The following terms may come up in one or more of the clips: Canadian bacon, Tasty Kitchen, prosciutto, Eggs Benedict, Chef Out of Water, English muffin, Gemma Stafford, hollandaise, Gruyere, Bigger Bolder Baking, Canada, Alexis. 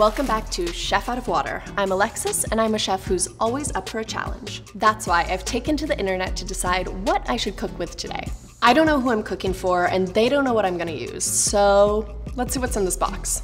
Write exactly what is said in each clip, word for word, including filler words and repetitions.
Welcome back to Chef Out of Water. I'm Alexis and I'm a chef who's always up for a challenge. That's why I've taken to the internet to decide what I should cook with today. I don't know who I'm cooking for and they don't know what I'm gonna use, so let's see what's in this box.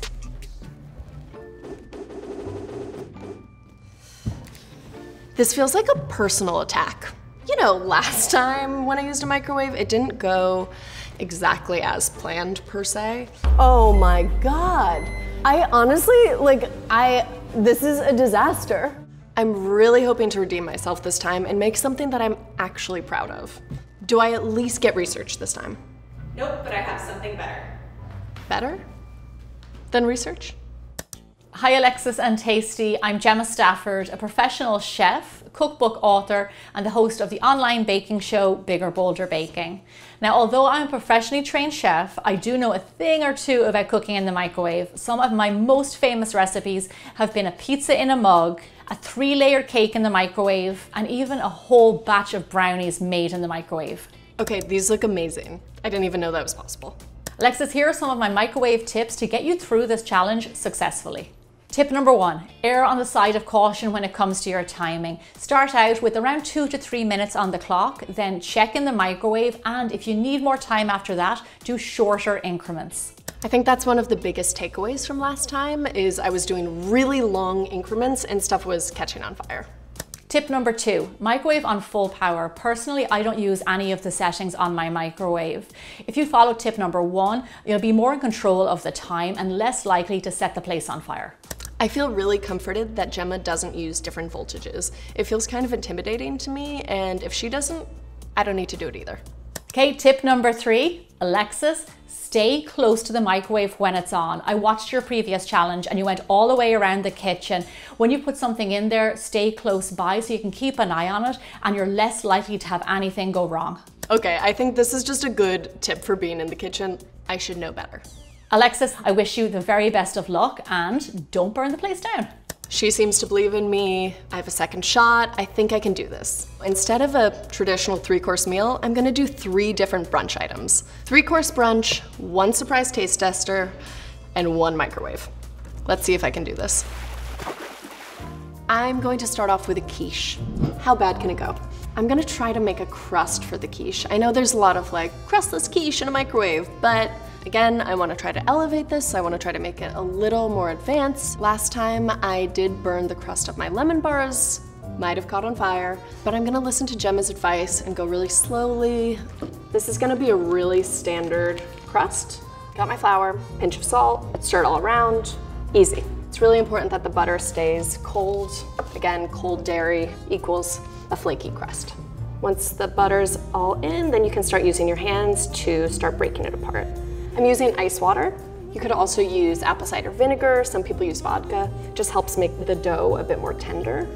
This feels like a personal attack. You know, last time when I used a microwave, it didn't go exactly as planned per se. Oh my God. I honestly, like, I, this is a disaster. I'm really hoping to redeem myself this time and make something that I'm actually proud of. Do I at least get research this time? Nope, but I have something better. Better than research? Hi Alexis and Tasty, I'm Gemma Stafford, a professional chef, cookbook author, and the host of the online baking show, Bigger Bolder Baking. Now, although I'm a professionally trained chef, I do know a thing or two about cooking in the microwave. Some of my most famous recipes have been a pizza in a mug, a three-layer cake in the microwave, and even a whole batch of brownies made in the microwave. Okay, these look amazing. I didn't even know that was possible. Alexis, here are some of my microwave tips to get you through this challenge successfully. Tip number one, err on the side of caution when it comes to your timing. Start out with around two to three minutes on the clock, then check in the microwave, and if you need more time after that, do shorter increments. I think that's one of the biggest takeaways from last time is I was doing really long increments and stuff was catching on fire. Tip number two, microwave on full power. Personally, I don't use any of the settings on my microwave. If you follow tip number one, you'll be more in control of the time and less likely to set the place on fire. I feel really comforted that Gemma doesn't use different voltages. It feels kind of intimidating to me, and if she doesn't, I don't need to do it either. Okay, tip number three, Alexis, stay close to the microwave when it's on. I watched your previous challenge and you went all the way around the kitchen. When you put something in there, stay close by so you can keep an eye on it and you're less likely to have anything go wrong. Okay, I think this is just a good tip for being in the kitchen. I should know better. Alexis, I wish you the very best of luck and don't burn the place down. She seems to believe in me. I have a second shot. I think I can do this. Instead of a traditional three-course meal, I'm gonna do three different brunch items. Three-course brunch, one surprise taste tester, and one microwave. Let's see if I can do this. I'm going to start off with a quiche. How bad can it go? I'm gonna try to make a crust for the quiche. I know there's a lot of like, crustless quiche in a microwave, but again, I wanna try to elevate this. I wanna try to make it a little more advanced. Last time I did burn the crust of my lemon bars, might have caught on fire, but I'm gonna listen to Gemma's advice and go really slowly. This is gonna be a really standard crust. Got my flour, pinch of salt, stir it all around, easy. It's really important that the butter stays cold. Again, cold dairy equals a flaky crust. Once the butter's all in, then you can start using your hands to start breaking it apart. I'm using ice water. You could also use apple cider vinegar. Some people use vodka. It just helps make the dough a bit more tender.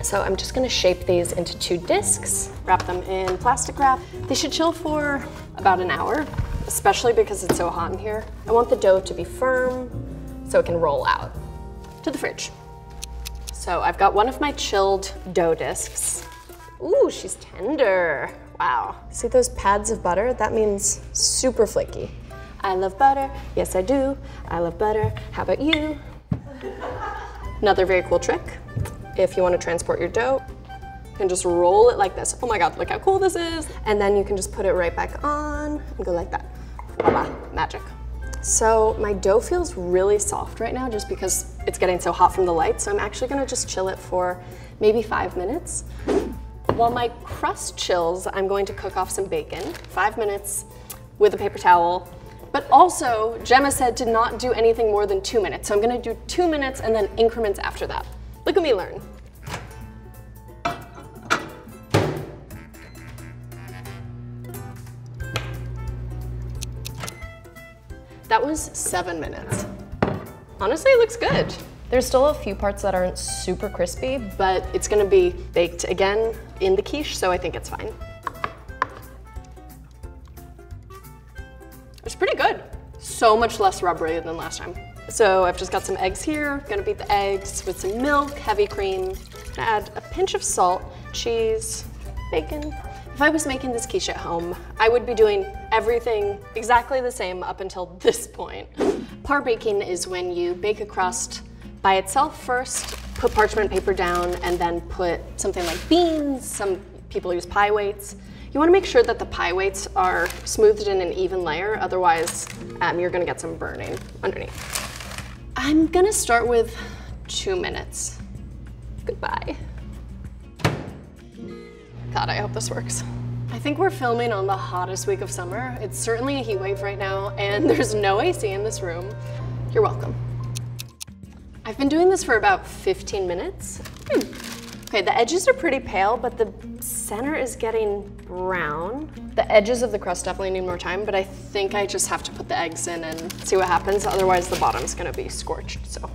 So I'm just gonna shape these into two discs, wrap them in plastic wrap. They should chill for about an hour, especially because it's so hot in here. I want the dough to be firm so it can roll out to the fridge. So I've got one of my chilled dough discs. Ooh, she's tender. Wow. See those pads of butter? That means super flaky. I love butter, yes I do. I love butter, how about you? Another very cool trick, if you want to transport your dough, you can just roll it like this. Oh my God, look how cool this is. And then you can just put it right back on and go like that. Voila, magic. So my dough feels really soft right now just because it's getting so hot from the light. So I'm actually gonna just chill it for maybe five minutes. While my crust chills, I'm going to cook off some bacon, five minutes with a paper towel. But also, Gemma said to not do anything more than two minutes. So I'm gonna do two minutes and then increments after that. Look at me learn. That was seven minutes. Honestly, it looks good. There's still a few parts that aren't super crispy, but it's gonna be baked again in the quiche, so I think it's fine. It's pretty good. So much less rubbery than last time. So I've just got some eggs here. Gonna beat the eggs with some milk, heavy cream. Gonna add a pinch of salt, cheese, bacon. If I was making this quiche at home, I would be doing everything exactly the same up until this point. Par baking is when you bake a crust by itself first, put parchment paper down, and then put something like beans. Some people use pie weights. You want to make sure that the pie weights are smoothed in an even layer, otherwise um, you're going to get some burning underneath. I'm going to start with two minutes. Goodbye. God, I hope this works. I think we're filming on the hottest week of summer. It's certainly a heat wave right now, and there's no A C in this room. You're welcome. I've been doing this for about fifteen minutes. Hmm. Okay, the edges are pretty pale, but the center is getting brown. The edges of the crust definitely need more time, but I think I just have to put the eggs in and see what happens. Otherwise, the bottom's gonna be scorched, so.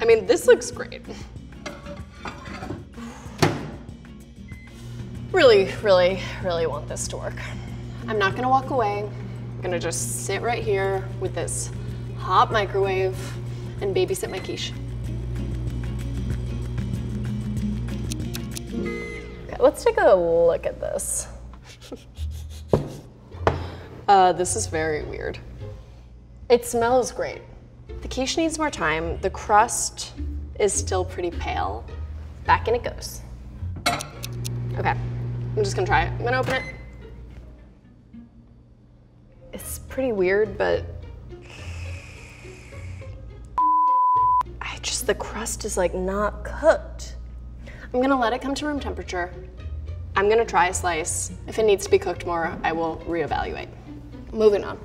I mean, this looks great. Really, really, really want this to work. I'm not gonna walk away. I'm gonna just sit right here with this hot microwave and babysit my quiche. Okay, let's take a look at this. uh, this is very weird. It smells great. The quiche needs more time. The crust is still pretty pale. Back in it goes. Okay. I'm just gonna try it. I'm gonna open it. It's pretty weird, but I just, the crust is like not cooked. I'm gonna let it come to room temperature. I'm gonna try a slice. If it needs to be cooked more, I will reevaluate. Moving on.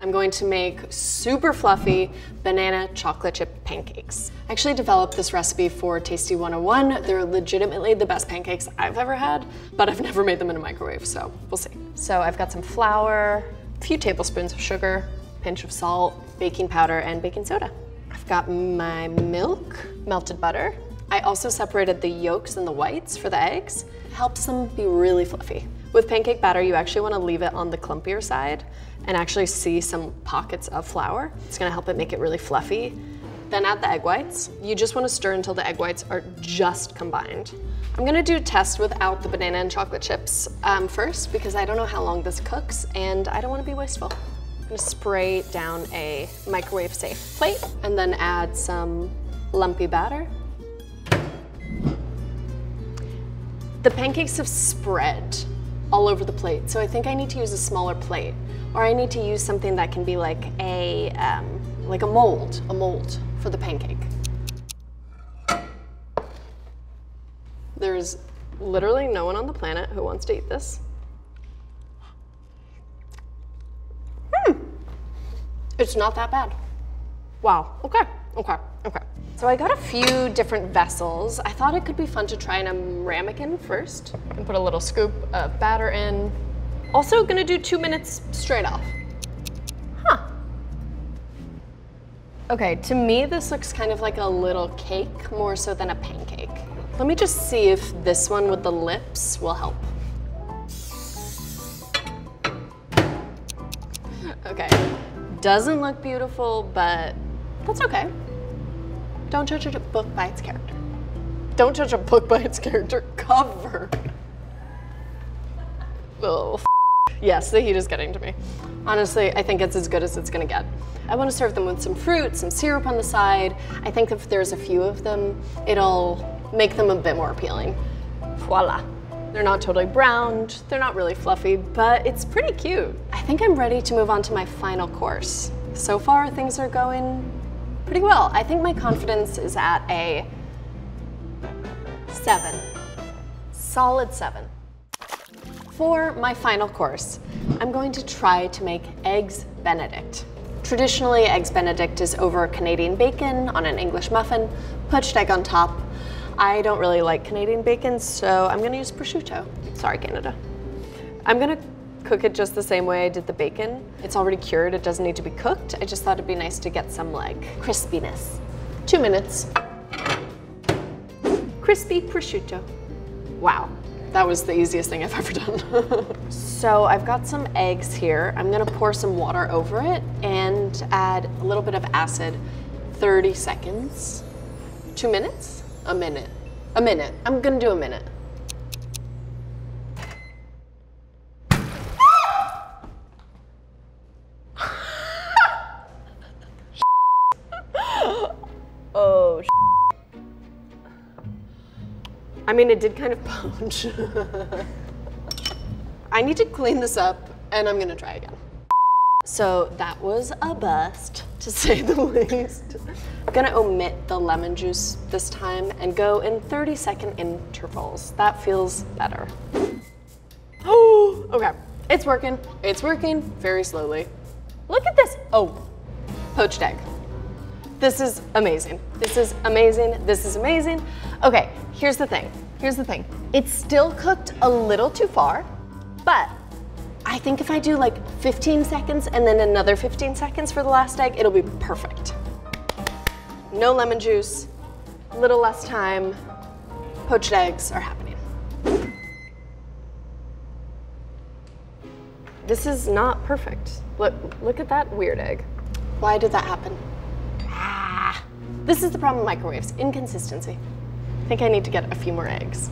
I'm going to make super fluffy banana chocolate chip pancakes. I actually developed this recipe for Tasty one oh one. They're legitimately the best pancakes I've ever had, but I've never made them in a microwave, so we'll see. So I've got some flour, a few tablespoons of sugar, a pinch of salt, baking powder, and baking soda. I've got my milk, melted butter. I also separated the yolks and the whites for the eggs. It helps them be really fluffy. With pancake batter, you actually want to leave it on the clumpier side and actually see some pockets of flour. It's gonna help it make it really fluffy. Then add the egg whites. You just wanna stir until the egg whites are just combined. I'm gonna do a test without the banana and chocolate chips um, first, because I don't know how long this cooks and I don't wanna be wasteful. I'm gonna spray down a microwave safe plate and then add some lumpy batter. The pancakes have spread all over the plate, so I think I need to use a smaller plate. Or I need to use something that can be like a, um, like a mold, a mold for the pancake. There's literally no one on the planet who wants to eat this. Hmm. It's not that bad. Wow, okay, okay, okay. So I got a few different vessels. I thought it could be fun to try in a ramekin first and put a little scoop of batter in. Also gonna do two minutes straight off. Huh. Okay, to me this looks kind of like a little cake more so than a pancake. Let me just see if this one with the lips will help. Okay, doesn't look beautiful, but that's okay. Don't judge a book by its character. Don't judge a book by its character cover. Oh, yes, the heat is getting to me. Honestly, I think it's as good as it's gonna get. I wanna serve them with some fruit, some syrup on the side. I think if there's a few of them, it'll make them a bit more appealing. Voila. They're not totally browned, they're not really fluffy, but it's pretty cute. I think I'm ready to move on to my final course. So far, things are going pretty well. I think my confidence is at a seven, solid seven. For my final course, I'm going to try to make Eggs Benedict. Traditionally, Eggs Benedict is over Canadian bacon on an English muffin, poached egg on top. I don't really like Canadian bacon, so I'm gonna use prosciutto. Sorry, Canada. I'm gonna cook it just the same way I did the bacon. It's already cured, it doesn't need to be cooked. I just thought it'd be nice to get some like crispiness. Two minutes. Crispy prosciutto. Wow. That was the easiest thing I've ever done. So I've got some eggs here. I'm gonna pour some water over it and add a little bit of acid. thirty seconds, two minutes, a minute, a minute. I'm gonna do a minute. Oh, sh I mean, it did kind of poach. I need to clean this up and I'm gonna try again. So that was a bust, to say the least. I'm gonna omit the lemon juice this time and go in thirty second intervals. That feels better. Oh, okay. It's working, it's working very slowly. Look at this, oh, poached egg. This is amazing, this is amazing, this is amazing. Okay, here's the thing, here's the thing. It's still cooked a little too far, but I think if I do like fifteen seconds and then another fifteen seconds for the last egg, it'll be perfect. No lemon juice, a little less time, poached eggs are happening. This is not perfect. Look, look at that weird egg. Why did that happen? Ah, this is the problem with microwaves, inconsistency. I think I need to get a few more eggs.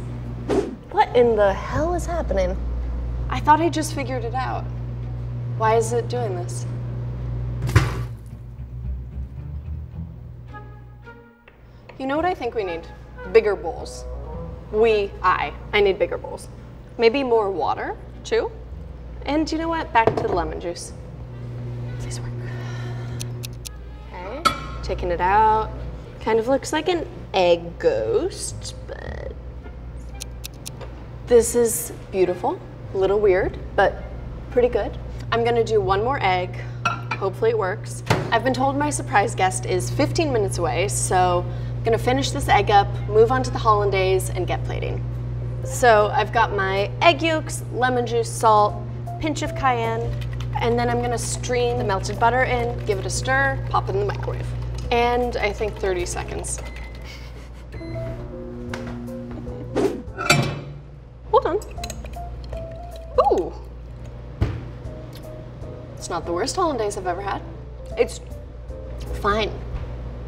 What in the hell is happening? I thought I just figured it out. Why is it doing this? You know what I think we need? Bigger bowls. We, I, I need bigger bowls. Maybe more water, too. And you know what? Back to the lemon juice. Please work. Okay, taking it out. Kind of looks like an egg ghost, but this is beautiful. A little weird, but pretty good. I'm gonna do one more egg. Hopefully it works. I've been told my surprise guest is fifteen minutes away, so I'm gonna finish this egg up, move on to the hollandaise, and get plating. So I've got my egg yolks, lemon juice, salt, pinch of cayenne, and then I'm gonna stream the melted butter in, give it a stir, pop it in the microwave. And I think thirty seconds. Hold on. Ooh. It's not the worst hollandaise I've ever had. It's fine.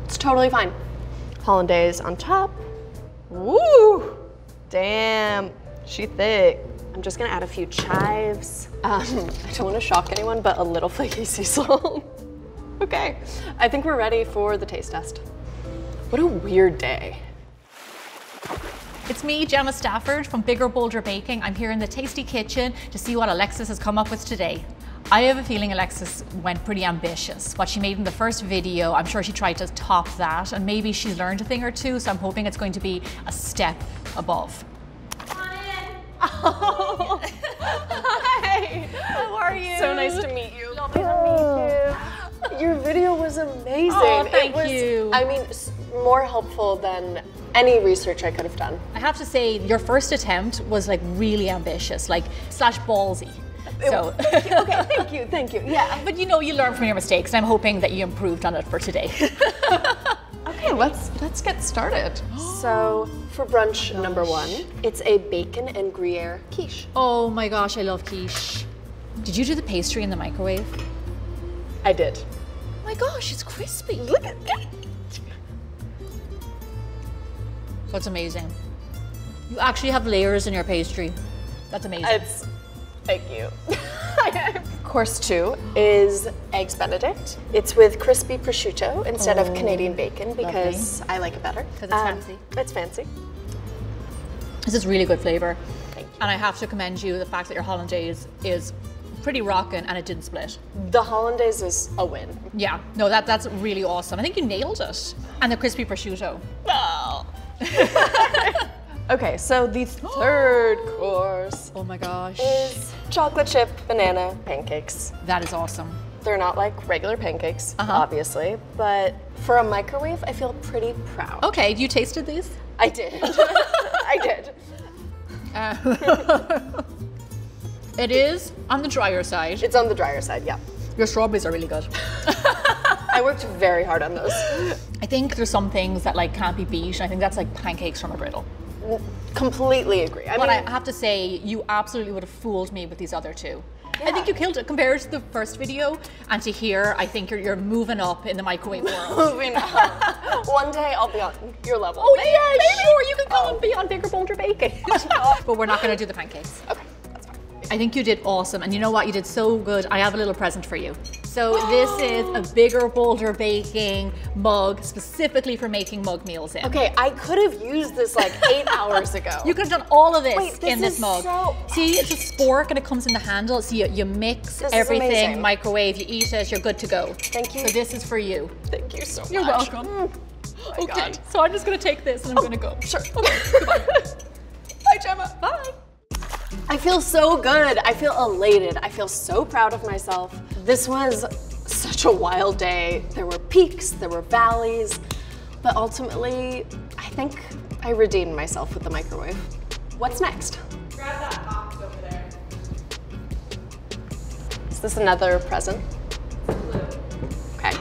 It's totally fine. Hollandaise on top. Woo! Damn, she thick. I'm just gonna add a few chives. Um, I don't wanna shock anyone, but a little flaky sea salt. Okay, I think we're ready for the taste test. What a weird day. It's me, Gemma Stafford from Bigger Bolder Baking. I'm here in the Tasty Kitchen to see what Alexis has come up with today. I have a feeling Alexis went pretty ambitious. What she made in the first video, I'm sure she tried to top that, and maybe she's learned a thing or two, so I'm hoping it's going to be a step above. Hi! Oh. Hi! How are you? So nice to meet you. Lovely to meet you. Your video was amazing. Oh, thank it was, you. I mean, more helpful than any research I could have done. I have to say, your first attempt was like really ambitious, like slash ballsy. So. Thank you. Okay, thank you, thank you. Yeah, but you know, you learn from your mistakes, and I'm hoping that you improved on it for today. Okay, let's let's get started. So for brunch gosh. number one, it's a bacon and Gruyere quiche. Oh my gosh, I love quiche. Did you do the pastry in the microwave? I did. Oh my gosh, it's crispy. Look at that. That's amazing. You actually have layers in your pastry. That's amazing. It's, thank you. Course two is Eggs Benedict. It's with crispy prosciutto instead oh, of Canadian bacon because lovely. I like it better. Because it's um, fancy. It's fancy. This is really good flavor. Thank you. And I have to commend you the fact that your hollandaise is pretty rockin' and it didn't split. The hollandaise is a win. Yeah, no, that, that's really awesome. I think you nailed it. And the crispy prosciutto. Oh. Okay, so the third course. Oh my gosh. Is chocolate chip banana pancakes. That is awesome. They're not like regular pancakes, uh-huh. obviously, but for a microwave, I feel pretty proud. Okay, you tasted these? I did. I did. Uh, it is on the drier side. It's on the drier side, yeah. Your strawberries are really good. I worked very hard on those. I think there's some things that like can't be beat, and I think that's like pancakes from a griddle. Completely agree. I but mean, I have to say, you absolutely would have fooled me with these other two. Yeah. I think you killed it compared to the first video, and to here, I think you're, you're moving up in the microwave world. Moving up. One day I'll be on your level. Oh maybe, yeah, maybe. Sure, you can come oh. and be on Bigger Bolder Baking. But we're not gonna do the pancakes. Okay, that's fine. I think you did awesome, and you know what, you did so good. I have a little present for you. So this is a Bigger Bolder Baking mug specifically for making mug meals in. Okay, I could have used this like eight hours ago. You could have done all of this, Wait, this in this mug. So... See, it's a spork and it comes in the handle. So you, you mix this everything, microwave, you eat it, you're good to go. Thank you. So this is for you. Thank you so much. You're welcome. Mm. Oh okay, God. So I'm just gonna take this and I'm oh, gonna go. Sure. Okay, goodbye. Bye, Gemma. Bye. I feel so good. I feel elated. I feel so proud of myself. This was such a wild day. There were peaks, there were valleys, but ultimately, I think I redeemed myself with the microwave. What's next? Grab that box over there. Is this another present? Okay.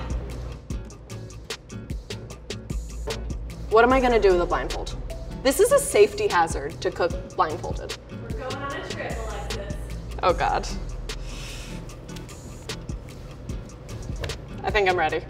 What am I gonna do with a blindfold? This is a safety hazard to cook blindfolded. We're going on a trip, Alexis. Oh God. I think I'm ready.